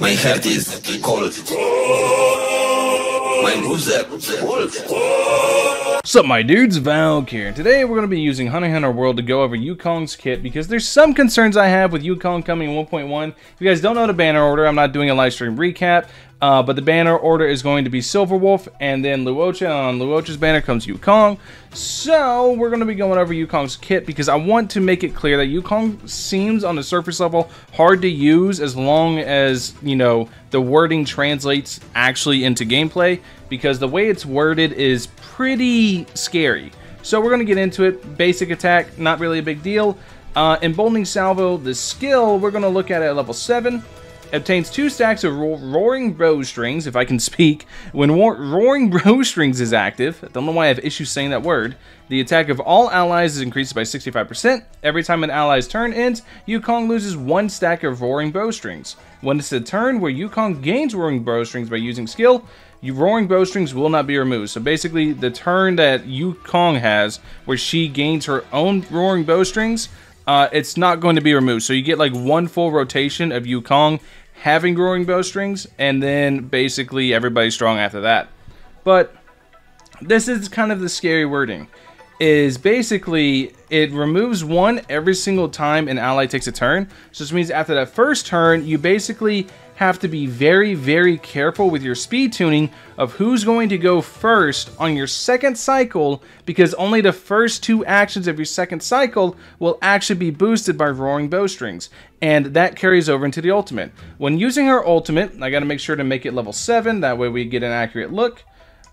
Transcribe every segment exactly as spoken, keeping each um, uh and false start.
My heart is cold. My moves are cold. What's up, my dudes? Valk here, and today we're going to be using Honey Hunter World to go over Yukong's kit because there's some concerns I have with Yukong coming in one point one. If you guys don't know the banner order, I'm not doing a live stream recap, uh, but the banner order is going to be Silver Wolf and then Luocha, and on Luocha's banner comes Yukong. So we're going to be going over Yukong's kit because I want to make it clear that Yukong seems on the surface level hard to use as long as, you know, the wording translates actually into gameplay, because the way it's worded is pretty scary. So we're going to get into it. Basic attack, not really a big deal. Uh, Emboldening Salvo, the skill, we're going to look at at level seven. Obtains two stacks of ro Roaring Bowstrings, if I can speak. When War Roaring Bowstrings is active, I don't know why I have issues saying that word, the attack of all allies is increased by sixty-five percent. Every time an ally's turn ends, Yukong loses one stack of Roaring Bowstrings. When it's a turn where Yukong gains Roaring Bowstrings by using skill, your Roaring Bowstrings will not be removed. So basically, the turn that Yukong has, where she gains her own Roaring Bowstrings, uh, it's not going to be removed. So you get like one full rotation of Yukong having Roaring Bowstrings, and then basically everybody's strong after that. But this is kind of the scary wording, is basically it removes one every single time an ally takes a turn. So this means after that first turn, you basically have to be very, very careful with your speed tuning of who's going to go first on your second cycle, because only the first two actions of your second cycle will actually be boosted by Roaring Bowstrings, and that carries over into the ultimate. When using her ultimate, I gotta make sure to make it level seven, that way we get an accurate look.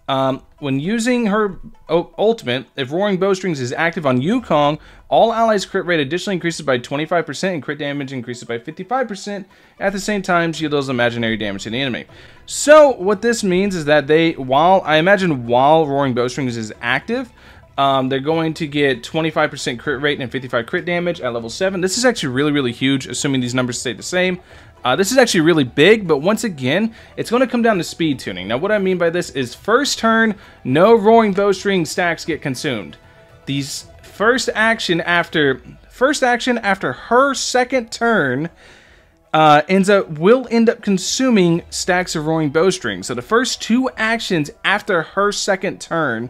Um, when using her ultimate, if Roaring Bowstrings is active on Yukong, all allies' crit rate additionally increases by twenty-five percent and crit damage increases by fifty-five percent. At the same time, she deals imaginary damage to the enemy. So what this means is that they, while I imagine while Roaring Bowstrings is active, um, they're going to get twenty-five percent crit rate and fifty-five crit damage at level seven. This is actually really, really huge, assuming these numbers stay the same. Uh, this is actually really big, but once again, it's going to come down to speed tuning. Now, what I mean by this is first turn, no Roaring Bowstring stacks get consumed. These first action after first action after her second turn uh, ends up will end up consuming stacks of Roaring Bowstrings. So the first two actions after her second turn,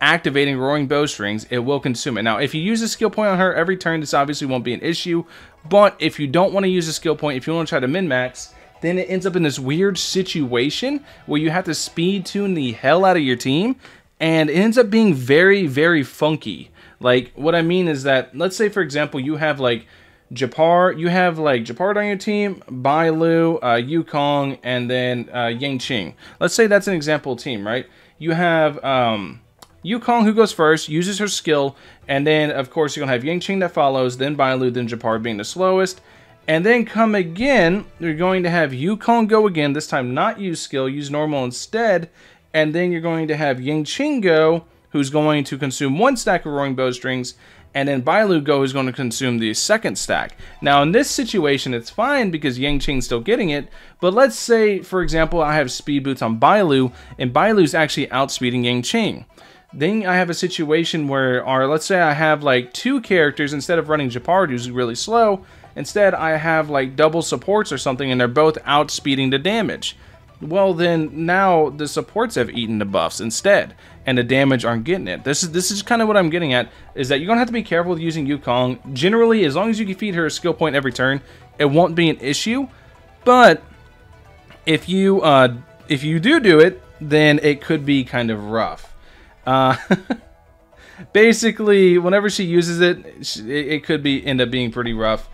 activating Roaring Bowstrings, it will consume it. Now, if you use a skill point on her every turn, this obviously won't be an issue, but if you don't want to use a skill point, if you want to try to min-max, then it ends up in this weird situation where you have to speed tune the hell out of your team, and it ends up being very, very funky. Like, what I mean is that, let's say, for example, you have, like, Japar, you have like Jepard on your team, Bailu, uh, Yukong, and then uh, Yanqing. Let's say that's an example team, right? You have um, Yukong, who goes first, uses her skill, and then, of course, you're going to have Yingqing that follows, then Bailu, then Jepard being the slowest. And then come again, you're going to have Yukong go again, this time not use skill, use normal instead, and then you're going to have Yingqing go, who's going to consume one stack of Roaring Bowstrings, and then Bailu go, who's going to consume the second stack. Now, in this situation, it's fine because Yanqing's still getting it, but let's say, for example, I have speed boots on Bailu, and Bailu's actually outspeeding Yanqing. Then I have a situation where, or let's say I have like two characters, instead of running Jepard, who's really slow, instead I have like double supports or something, and they're both outspeeding the damage. Well, then now the supports have eaten the buffs instead, and the damage aren't getting it. This is this is kind of what I'm getting at, is that you're gonna have to be careful with using Yukong. Generally, as long as you can feed her a skill point every turn, it won't be an issue. But if you uh, if you do do it, then it could be kind of rough. Uh, basically, whenever she uses it, it could be end up being pretty rough.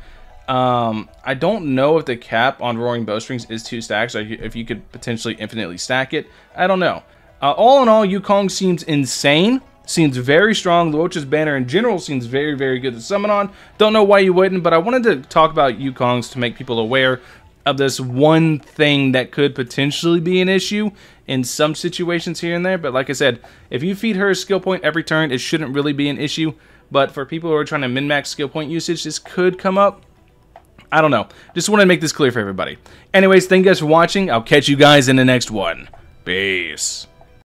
Um, I don't know if the cap on Roaring Bowstrings is two stacks, or if you could potentially infinitely stack it. I don't know. Uh, all in all, Yukong seems insane. Seems very strong. Luocha's banner in general seems very, very good to summon on. Don't know why you wouldn't, but I wanted to talk about Yukong's to make people aware of this one thing that could potentially be an issue in some situations here and there. But like I said, if you feed her a skill point every turn, it shouldn't really be an issue. But for people who are trying to min-max skill point usage, this could come up. I don't know. Just want to make this clear for everybody. Anyways, thank you guys for watching. I'll catch you guys in the next one. Peace.